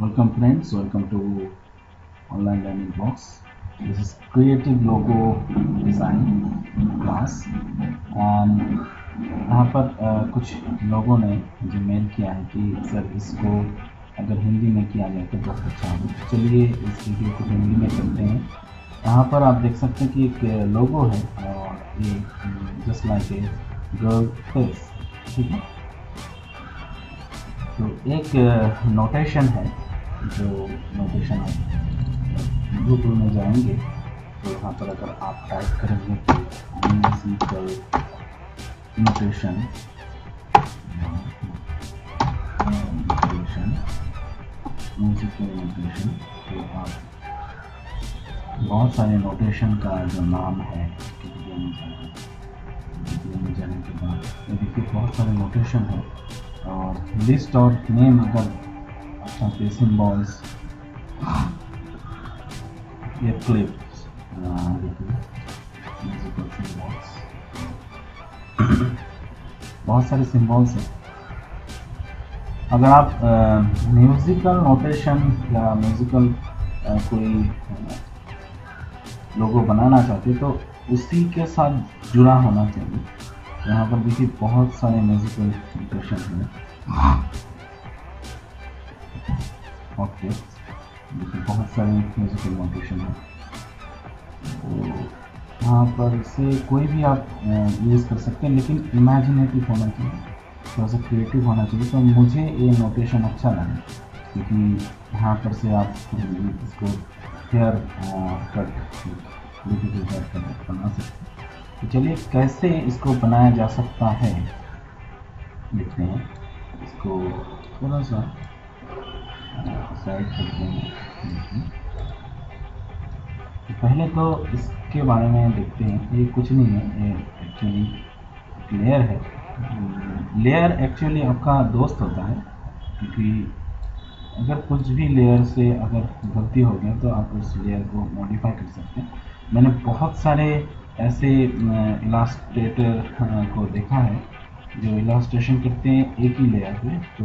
Welcome friends, welcome to Online Learning Box. This is Creative Logo Design class and यहाँ पर कुछ लोगों ने जो मेल किया है कि सर इसको अगर हिंदी में किया जाए तो बहुत अच्छा होगा। चलिए इस वीडियो को हिंदी में करते हैं। यहाँ पर आप देख सकते हैं कि एक लोगो है और ये just like a girl face, ठीक है। तो एक नोटेशन है, जो नोटेशन आप गूगल में जाएंगे तो यहाँ पर अगर आप टाइप करेंगे तो म्यूजिकल नोटेशन तो आप बहुत सारे नोटेशन का जो नाम है में जाने के बाद ये देखिए बहुत सारे नोटेशन है और लिस्ट और नेम अगर अच्छा से सिम्बॉल्स ये क्लिप्स बहुत सारे सिम्बॉल्स हैं। अगर आप म्यूज़िकल नोटेशन या म्यूज़िकल कोई लोगो बनाना चाहते हो तो उसी के साथ जुड़ा होना चाहिए। यहाँ पर देखिए बहुत सारे म्यूजिकल नोटेशन हैं, ओके देखिए बहुत सारे म्यूजिकल नोटेशन हैं। तो यहाँ पर से कोई भी आप यूज़ कर सकते हैं, लेकिन इमेजिनेटिव होना चाहिए, थोड़ा सा क्रिएटिव होना चाहिए। तो मुझे ये नोटेशन अच्छा लगा क्योंकि यहाँ पर से आप इसको हेयर कट बना सकते हैं। तो चलिए कैसे इसको बनाया जा सकता है देखते हैं। इसको थोड़ा सा साइड करते हैं। पहले तो इसके बारे में देखते हैं। ये कुछ नहीं है, ये एक्चुअली लेयर है। लेयर एक्चुअली आपका दोस्त होता है क्योंकि अगर कुछ भी लेयर से अगर गलती हो गई तो आप उस लेयर को मॉडिफाई कर सकते हैं। मैंने बहुत सारे ऐसे इलास्ट्रेटर को देखा है जो इलास्ट्रेशन करते हैं एक ही लेयर पे, तो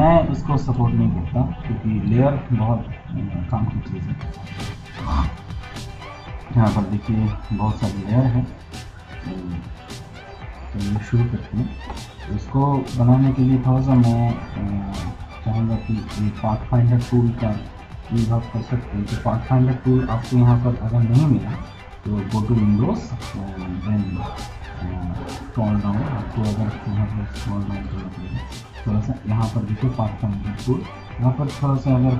मैं उसको सपोर्ट नहीं करता क्योंकि लेयर बहुत काम की चीज़ है। यहाँ पर देखिए बहुत सारी लेयर है, तो शुरू करते हैं। उसको बनाने के लिए थोड़ा सा मैं चाहूँगा कि पाथफाइंडर टूल का आप कर सकते हैं। तो पाथफाइंडर टूल आपको यहाँ पर अगर नहीं मिला तो go to Windows then scroll down, आपको अगर यहाँ पर स्क्रॉल डाउन करना पड़ेगा थोड़ा सा। यहाँ पर देखिए पाथफाइंडर टूल, यहाँ पर थोड़ा सा अगर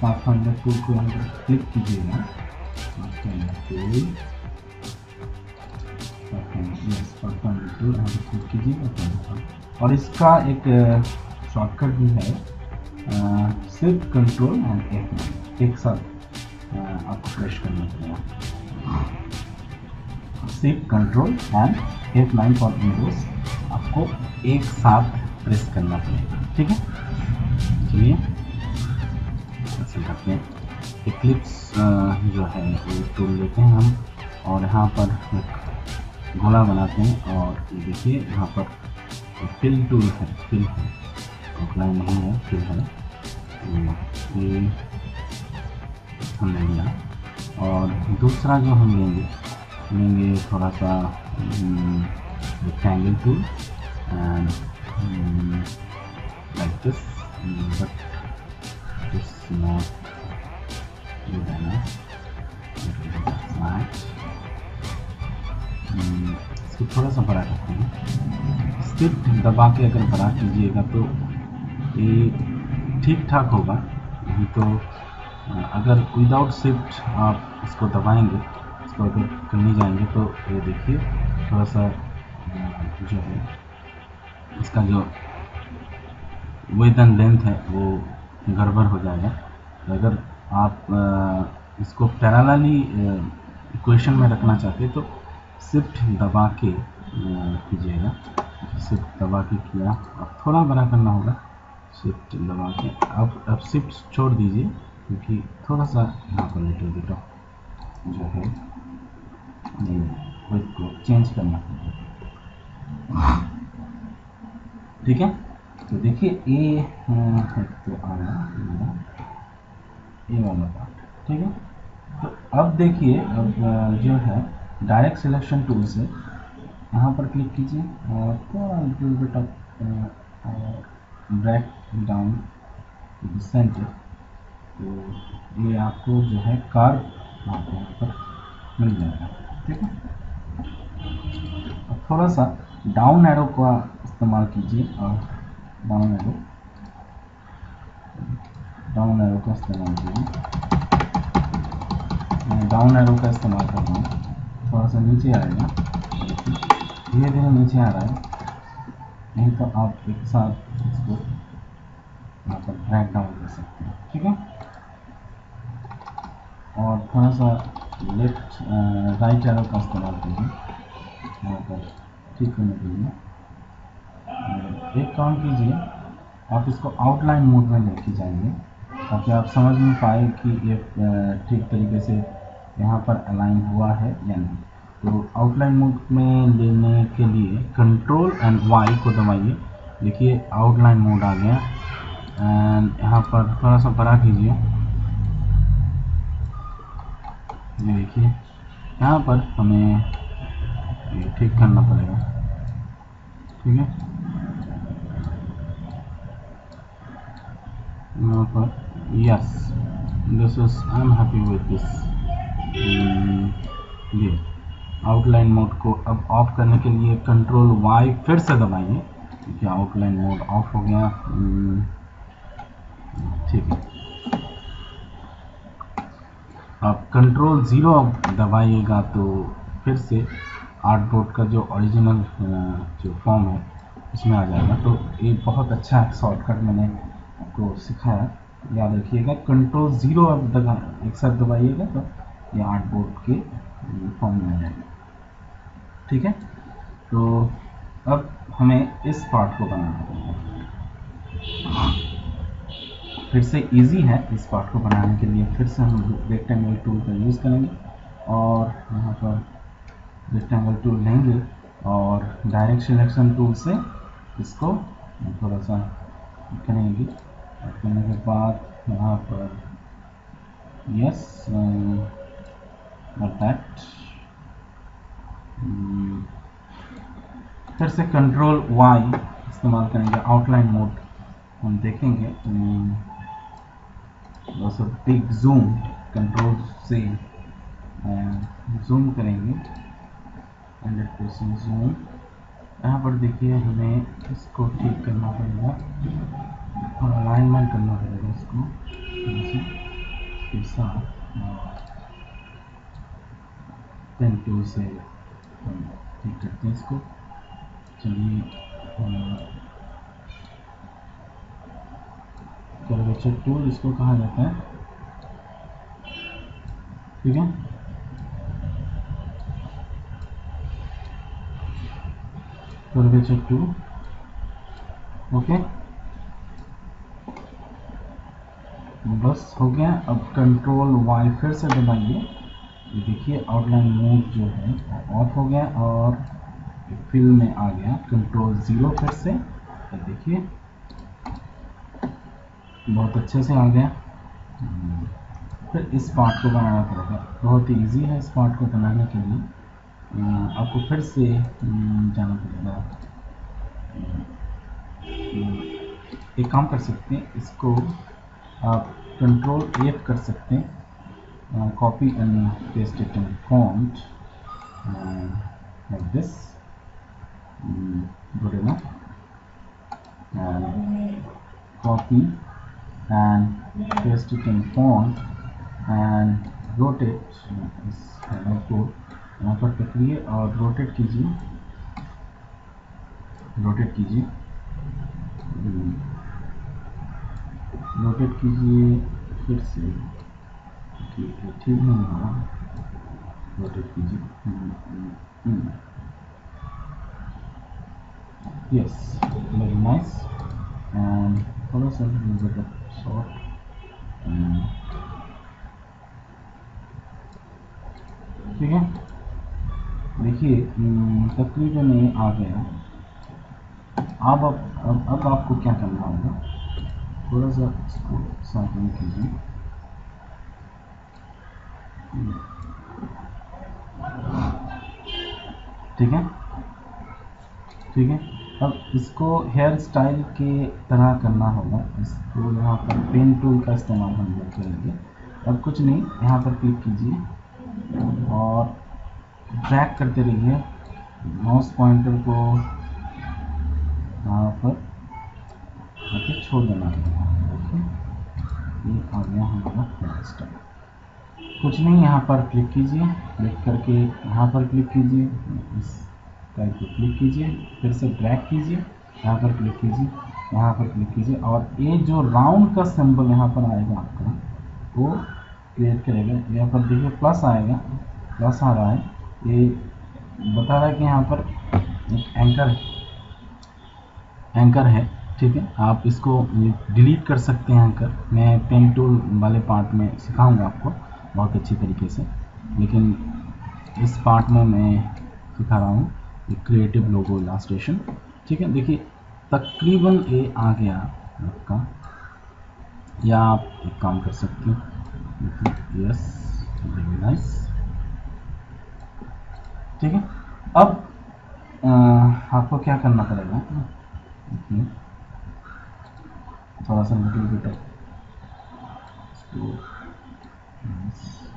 पाथफाइंडर टूल को यहाँ पर क्लिक कीजिएगा यहाँ पर क्लिक कीजिएगा और इसका एक शॉर्टकट भी है, सिर्फ कंट्रोल एंड एक साथ आपको प्रेस करना पड़ेगा। सिर्फ control and F9 for Windows आपको एक साथ प्रेस करना पड़ेगा, ठीक है। चलिए ऐसे करते हैं, इक्लिप्स जो है वो टूल लेते हैं हम और यहाँ पर गोला बनाते हैं और ये देखिए यहाँ पर फिल टूल है, फिल है अप्लाई नहीं है, फिर है ये हमने लिया। और दूसरा जो हम लेंगे थोड़ा सा rectangle tool and like this, but this not जो है ना इसको थोड़ा सा बड़ा करते हैं। सिर्फ दबा के अगर बड़ा कीजिएगा तो ये ठीक ठाक होगा, नहीं तो अगर विदाउट शिफ्ट आप इसको दबाएंगे, इसको अगर करने जाएंगे तो ये देखिए थोड़ा सा जो है इसका जो विड्थ एंड लेंथ है वो गड़बड़ हो जाएगा। तो अगर आप इसको पैरेलली इक्वेशन में रखना चाहते हैं तो शिफ्ट दबा के कीजिएगा। शिफ्ट दबा के किया और थोड़ा बड़ा करना होगा, शिफ्ट दबा के अब शिफ्ट छोड़ दीजिए क्योंकि थोड़ा सा यहाँ पर लिटिल बिट जो है विड्थ को चेंज करना, ठीक है। तो देखिए ए है तो आना ए वाला पार्ट, ठीक है। तो अब देखिए, अब जो है डायरेक्ट सिलेक्शन टूल से यहाँ पर क्लिक कीजिए और थोड़ा little bit of drag down to the centre. तो ये आपको जो है कार्व आपको यहाँ पर मिल जाएगा, ठीक है। थोड़ा सा डाउन एरो का इस्तेमाल कीजिए और डाउन एरो का इस्तेमाल कीजिए। मैं डाउन एरो का इस्तेमाल कर रहा हूँ, थोड़ा सा नीचे आएगा, धीरे धीरे नीचे आ रहा है, नहीं तो आप एक साथ इसको ड्रैग डाउन कर सकते हैं, ठीक है। और थोड़ा सा लेफ्ट राइट एरो का इस्तेमाल कीजिए यहाँ पर ठीक करने के लिए। एक काम कीजिए, आप इसको आउटलाइन मोड में लेके जाइए ताकि आप समझ में पाए कि ये ठीक तरीके से यहाँ पर अलाइन हुआ है या नहीं। तो आउटलाइन मोड में लेने के लिए कंट्रोल एंड वाई को दबाइए। देखिए आउटलाइन मोड आ गया एंड यहाँ पर थोड़ा सा बड़ा कीजिए। ये देखिए यहाँ पर हमें ठीक करना पड़ेगा, ठीक है। यहाँ पर yes this is I am happy with this. ये आउटलाइन मोड को अब ऑफ करने के लिए कंट्रोल वाई फिर से दबाइए क्योंकि आउटलाइन मोड ऑफ हो गया, ठीक है। अब कंट्रोल ज़ीरो दबाइएगा तो फिर से आर्टबोर्ड का जो ओरिजिनल जो फॉर्म है उसमें आ जाएगा। तो ये बहुत अच्छा शॉर्टकट मैंने आपको सिखाया, याद रखिएगा। कंट्रोल ज़ीरो अब एक साथ दबाइएगा तो ये आर्टबोर्ड के फॉर्म में आ जाएगा, ठीक है। तो अब हमें इस पार्ट को बनाना है, फिर से इजी है। इस पार्ट को बनाने के लिए फिर से हम रेक्टेंगल टूल का यूज़ करेंगे और यहाँ पर रेक्टेंगल टूल लेंगे और डायरेक्ट सिलेक्शन टूल से इसको थोड़ा सा करेंगे। करने के बाद यहाँ पर यस दैट फिर से कंट्रोल वाई इस्तेमाल करेंगे। आउटलाइन मोड हम देखेंगे, बस बिग जूम कंट्रोल से जूम करेंगे 100% जूम। यहाँ पर देखिए हमें इसको ठीक करना पड़ेगा और अलाइनमेंट करना पड़ेगा इसको साथ पेन टूल से ठीक करते हैं इसको। चलिए कर्वेचर टूल इसको कहा जाता है, ठीक है। कर्वेचर टूल ओके बस हो गया। अब कंट्रोल वाई फिर से दबाइए, ये देखिए आउटलाइन मोड जो है ऑफ हो गया और फिल में आ गया। कंट्रोल ज़ीरो फिर से, तो देखिए बहुत अच्छे से आ गया। फिर इस पार्ट को बनाना पड़ेगा, बहुत ही ईजी है। इस पार्ट को बनाने के लिए आपको फिर से जाना पड़ेगा। एक काम कर सकते हैं, इसको आप कंट्रोल एफ कर सकते हैं, copy and paste it in font like this, good enough. Copy and paste it in font and rotate इस हेडर को यहाँ पर पकड़िए और रोटेट कीजिए, रोटेट कीजिए फिर से, ठीक नहीं हो रहा, रोटेट कीजिए। यस वेरी नाइस एंड थोड़ा सा शॉर्ट ठीक है। देखिए तकरीबन आ गया अब आपको क्या करना होगा, थोड़ा सा इसको साथ में कीजिए। ठीक है, ठीक है। अब इसको हेयर स्टाइल के तरह करना होगा। इसको यहाँ पर पेन टूल का इस्तेमाल हम लोग करेंगे। अब कुछ नहीं, यहाँ पर क्लिक कीजिए और ड्रैग करते रहिए माउस पॉइंटर को, यहाँ पर आके छोड़ देना होगा। ओके, ये आ गया हमारा हेयर स्टाइल। कुछ नहीं, यहाँ पर क्लिक कीजिए, क्लिक करके यहाँ पर क्लिक कीजिए, इस टाइप पर क्लिक कीजिए, फिर से ड्रैग कीजिए, यहाँ पर क्लिक कीजिए, यहाँ पर क्लिक कीजिए, और ये जो राउंड का सिंबल यहाँ पर आएगा आपका, वो क्रिएट करेगा। यहाँ पर देखिए प्लस आएगा, प्लस आ रहा है, ये बता रहा है कि यहाँ पर एक एंकर है। ठीक है, आप इसको डिलीट कर सकते हैं एंकर। मैं पेन टूल वाले पार्ट में सिखाऊंगा आपको बहुत अच्छी तरीके से, लेकिन इस पार्ट में मैं दिखा रहा हूँ क्रिएटिव लोगो इलास्ट्रेशन। ठीक है, देखिए तकरीबन ये आ गया आपका, या आप एक काम कर सकते हो, यस वेरी नाइस। ठीक है, अब आपको क्या करना पड़ेगा, थोड़ा सा लिटिल बिट इसको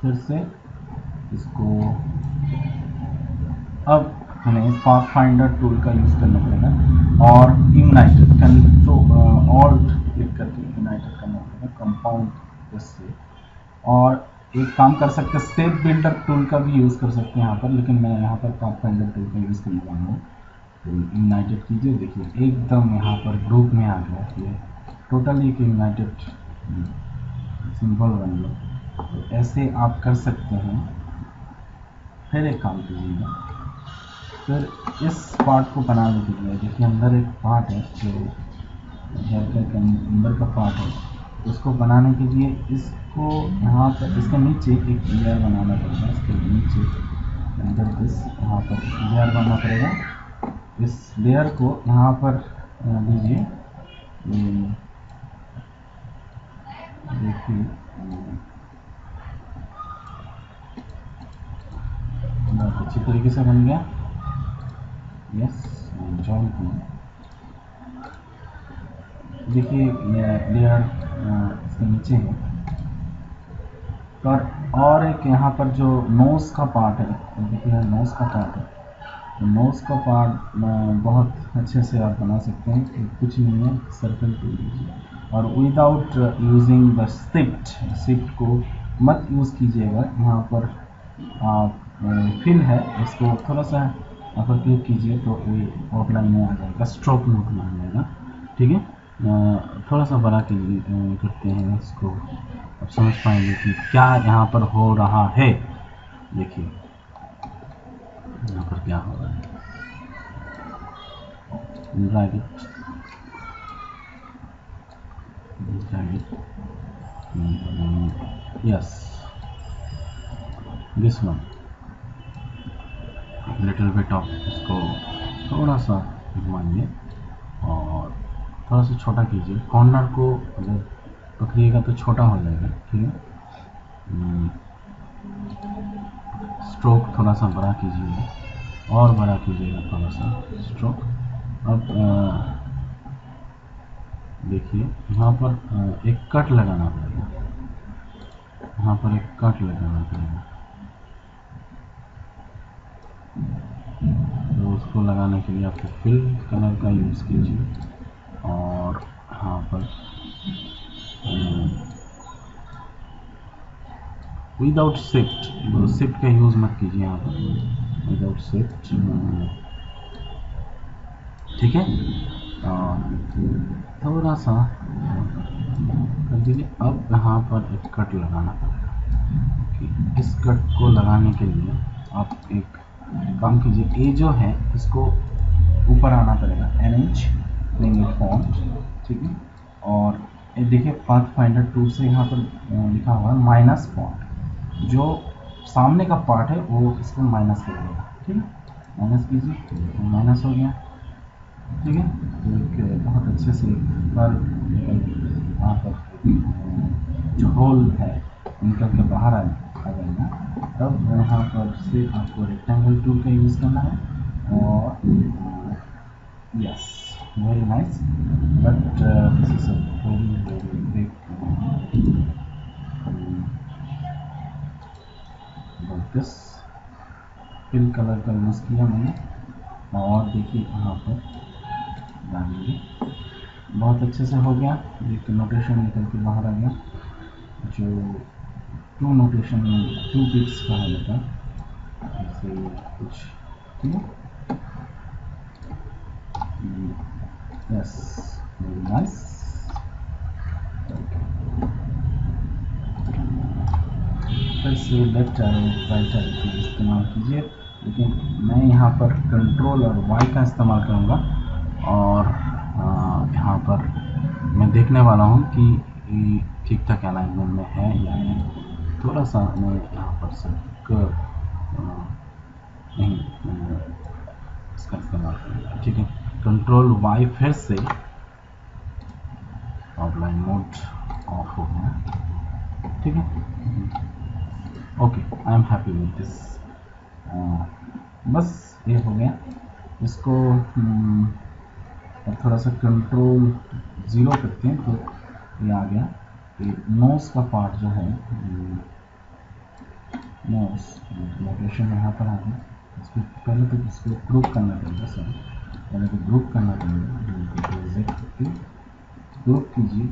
फिर से इसको, अब हमें पाथफाइंडर टूल का यूज करना पड़ेगा और यूनाइटेड कंट्रोल ऑल्ट क्लिक करके यूनाइटेड करना पड़ेगा कंपाउंड से। और एक काम कर सकते हैं, स्टेप बिल्डर टूल का भी यूज़ कर सकते हैं यहाँ पर, लेकिन मैं यहाँ पर पाथफाइंडर टूल का यूज़ करने वाला हूँ। तो यूनाइटेड कीजिए, देखिए एकदम यहाँ पर ग्रुप में आ गया, ये टोटली एक यूनाइटेड सिंबल बन गया। तो ऐसे आप कर सकते हैं। फिर एक काम कीजिएगा, फिर इस पार्ट को बना लीजिए। देखिए अंदर एक पार्ट है जो हेयर के अंदर का पार्ट है, उसको बनाने के लिए इसको यहाँ पर इसके नीचे एक लेयर बनाना पड़ेगा। इसके नीचे अंदर दिस यहाँ पर लेयर बनाना पड़ेगा। इस लेयर को यहाँ पर दीजिए, देखिए बहुत अच्छी तरीके से बन गया। यस जॉइन को देखिए, लेयर इसके नीचे है पर। और एक यहाँ पर जो नोज़ का पार्ट है, देखिए नोज़ का पार्ट है, नोज़ का पार्ट बहुत अच्छे से आप बना सकते हैं। कुछ नहीं है, सर्कल टूल लीजिए और without using the shift, shift को मत यूज़ कीजिएगा। यहाँ पर आप फिल है, इसको थोड़ा सा यहाँ पर क्लिक कीजिए तो ये आउटलाइन में आ जाएगा, स्ट्रोक मोड में आ जाएगा। ठीक है, थोड़ा सा बड़ा के लिए करते हैं इसको, अब समझ पाएंगे कि क्या यहाँ पर हो रहा है। देखिए यहाँ पर क्या हो रहा है, drag it, yes this one little bit of, इसको थोड़ा सा घुमाइए और थोड़ा सा छोटा कीजिए। कॉर्नर को अगर पकड़िएगा तो छोटा हो जाएगा। ठीक है, स्ट्रोक थोड़ा सा बड़ा कीजिएगा और बड़ा कीजिएगा थोड़ा सा स्ट्रोक। अब देखिए यहाँ पर एक कट लगाना पड़ेगा, यहाँ पर एक कट लगाना पड़ेगा। तो उसको लगाने के लिए आपको फिल कलर का यूज़ कीजिए और यहाँ पर विदाउट शिफ्ट, शिफ्ट का यूज़ मत कीजिए यहाँ पर, विदाउट शिफ्ट। ठीक है, थोड़ा सा कर दीजिए। अब यहाँ पर एक कट लगाना पड़ेगा। इस कट को लगाने के लिए आप एक काम कीजिए, ये जो है इसको ऊपर आना पड़ेगा, अरेंज लेंगे फॉन्ट, ठीक है। और देखिए पाथफाइंडर 2 से यहाँ पर लिखा हुआ है माइनस फॉन्ट, जो सामने का पार्ट है वो इसको माइनस कर देगा, ठीक है। माइनस कीजिए, माइनस हो गया, ठीक है। एक बहुत अच्छे से पर यहाँ पर जो होल है निकल के बाहर आ जाएगा। तब यहाँ पर से आपको रेक्टेंगल टूल का यूज़ करना है और yes, very nice. But this is a very big this fill colour का यूज़ किया मैंने और देखिए यहाँ पर डालिए, बहुत अच्छे से हो गया। एक नोटेशन निकल के बाहर आ गया जो टू नोटेशन में 2 बिट्स का होता है, जैसे कुछ, ठीक है। Yes, very nice. फिर से लेफ्ट एरो राइट एरो का इस्तेमाल कीजिए, लेकिन मैं यहाँ पर कंट्रोल और वाई का इस्तेमाल करूँगा। और यहाँ पर मैं देखने वाला हूँ कि ठीक ठाक अलाइनमेंट में है या नहीं। थोड़ा सा मैं यहाँ पर से नहीं इसका इस्तेमाल करूँगा, ठीक है। कंट्रोल वाई, फिर से ऑफलाइन मोड ऑफ हो गया, ठीक है। Okay, I am happy with this. बस ये हो गया। इसको थोड़ा सा कंट्रोल 0 करते हैं तो ये आ गया। नोज का पार्ट जो है, नोज लोकेशन यहाँ पर आ गया। इसको पहले तो इसको ग्रुप करना पड़ेगा, सर पहले तो ग्रुप करना पड़ेगा। ग्रुप कीजिए,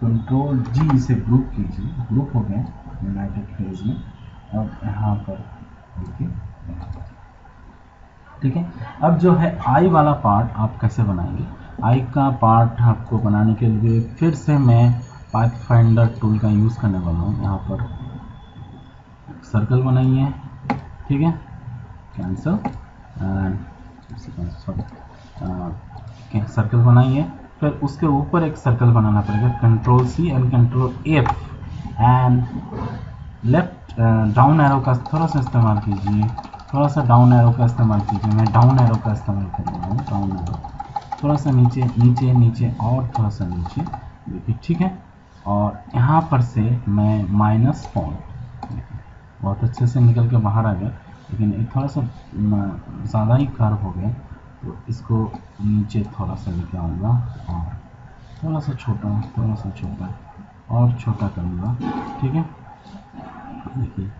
कंट्रोल जी से ग्रुप कीजिए, ग्रुप हो गया यूनाइटेड फेज में। अब यहाँ पर देखिए, ठीक है। अब जो है आई वाला पार्ट आप कैसे बनाएंगे। आई का पार्ट आपको बनाने के लिए फिर से मैं पाथफाइंडर टूल का यूज़ करने वाला हूँ। यहाँ पर सर्कल बनाइए, ठीक है। कैंसल एंड सर्कल बनाइए, फिर उसके ऊपर एक सर्कल बनाना पड़ेगा। Control C and control F and left down arrow का थोड़ा सा इस्तेमाल कीजिए, थोड़ा सा डाउन एरो का इस्तेमाल कीजिए। मैं डाउन एरो का इस्तेमाल कर रहा हूँ, डाउन एरो थोड़ा सा नीचे नीचे नीचे और थोड़ा सा नीचे, देखिए, ठीक है। और यहाँ पर से मैं माइनस फॉन्ट, बहुत अच्छे से निकल के बाहर आ गया, लेकिन एक थोड़ा सा ज़्यादा ही कर्व हो गया, तो इसको नीचे थोड़ा सा लेके आऊँगा और थोड़ा सा छोटा और छोटा करूँगा, ठीक है। देखिए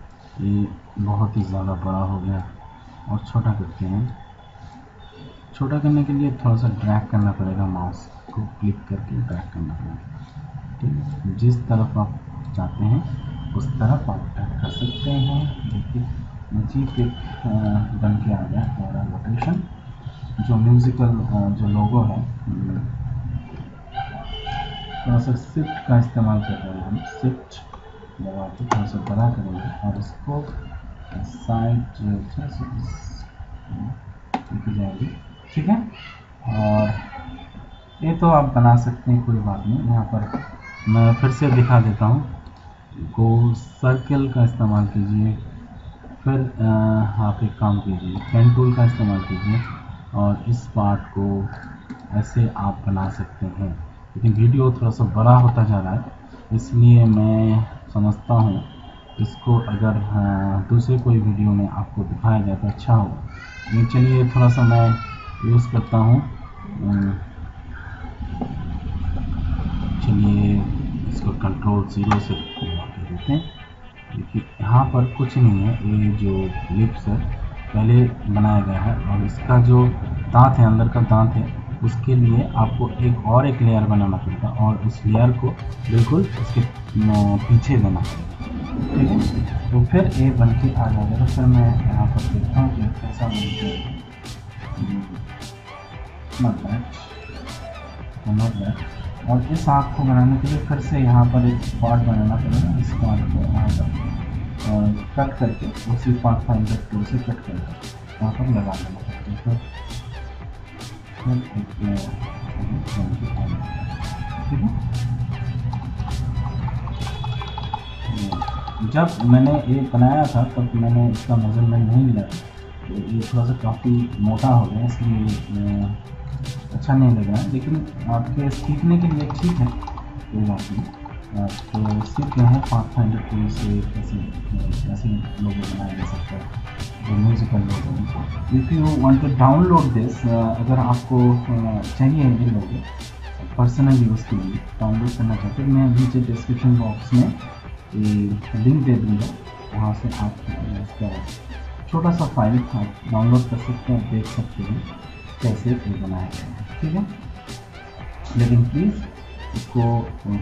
ये बहुत ही ज़्यादा बड़ा हो गया। और छोटा करते हैं, छोटा करने के लिए थोड़ा सा ड्रैग करना पड़ेगा, माउस को क्लिक करके ड्रैग करना पड़ेगा, ठीक है। जिस तरफ आप चाहते हैं उस तरफ आप ड्रैग कर सकते हैं। देखिए नीचे पिक बन के आ गया हमारा लोकेशन, जो म्यूजिकल जो लोगो है। थोड़ा सा शिफ्ट का इस्तेमाल कर रहे हैं हम, शिफ्ट दबा के थोड़ा सा बड़ा करेंगे और उसको साइड लेके जाएंगे, ठीक है। और ये तो आप बना सकते हैं, कोई बात नहीं। यहाँ पर मैं फिर से दिखा देता हूँ को सर्कल का इस्तेमाल कीजिए, फिर आप एक काम कीजिए पेन टूल का इस्तेमाल कीजिए और इस पार्ट को ऐसे आप बना सकते हैं। लेकिन वीडियो थोड़ा सा बड़ा होता जा रहा है, इसलिए मैं समझता हूँ इसको अगर दूसरे कोई वीडियो में आपको दिखाया जाए तो अच्छा होगा। चलिए थोड़ा सा मैं यूज़ करता हूँ। चलिए इसको कंट्रोल 0 से देते हैं। देखिए यहाँ पर कुछ नहीं है, ये जो लिप्स है पहले बनाया गया है और इसका जो दांत है, अंदर का दांत है, उसके लिए आपको एक लेयर बनाना पड़ेगा और उस लेयर को बिल्कुल उसके पीछे देना पड़ेगा, ठीक है। तो फिर ये बन के आ जाएगा। फिर मैं यहाँ पर देखता हूँ कि कैसा बनता, मतलब। और इस आँख को बनाने के लिए फिर से यहाँ पर एक पार्ट बनाना पड़ेगा। इस पार्ट को यहाँ पर कट करके उसी पार्ट फाइंडर टूल से कट करके यहाँ पर लगा देना पड़ेगा। जब मैंने ये बनाया था तब मैंने इसका मेजरमेंट नहीं लिया, ये थोड़ा सा काफ़ी मोटा हो गया, इसलिए अच्छा नहीं लग रहा है, लेकिन आपके सीखने के लिए ठीक है। कोई बात नहीं, आप सीख रहे हैं पाथफाइंडर टूल से कैसे लोगो बनाया जा सकता है, जो musical logo. If you want to download this, अगर आपको चाहिए ये लोगो पर्सनल यूज़ के लिए डाउनलोड करना चाहते, मैं नीचे डिस्क्रिप्शन बॉक्स में लिंक दे दूँगा, वहाँ से आप इसका छोटा सा फाइल आप डाउनलोड कर सकते हैं, देख सकते हैं कैसे ये बनाया गया है, ठीक है। लेकिन प्लीज़ इसको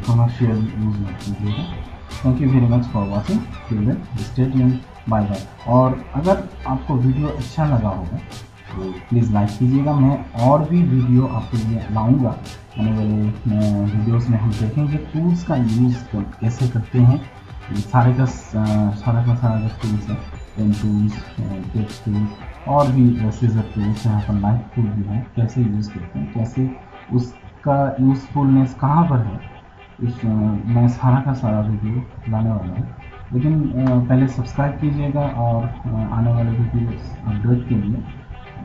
कमर्शियल यूज़ मत कीजिएगा। Thank you very much for watching, till then stay tuned, bye bye. और अगर आपको वीडियो अच्छा लगा होगा तो प्लीज़ लाइक कीजिएगा। मैं और भी वीडियो आपके लिए लाऊंगा, आने वाले वीडियोस में हम देखेंगे टूल्स का यूज़ कैसे करते हैं। सारा का सारा टूल्स है, पेन टूल्स, टेक्स्ट टूल्स और भी रेसिजर टूल्स हैं, यहाँ पर लाइफ टूल भी है, कैसे यूज़ करते हैं, कैसे उसका यूज़फुलनेस कहाँ पर है, इस मैं सारा का सारा वीडियो लाने वाला हूँ। लेकिन पहले सब्सक्राइब कीजिएगा और आने वाले वीडियोस अपडेट के लिए,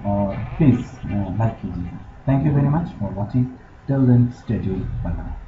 और प्लीज़ लाइक कीजिए। Thank you very much for watching, till then stay tuned, bye bye.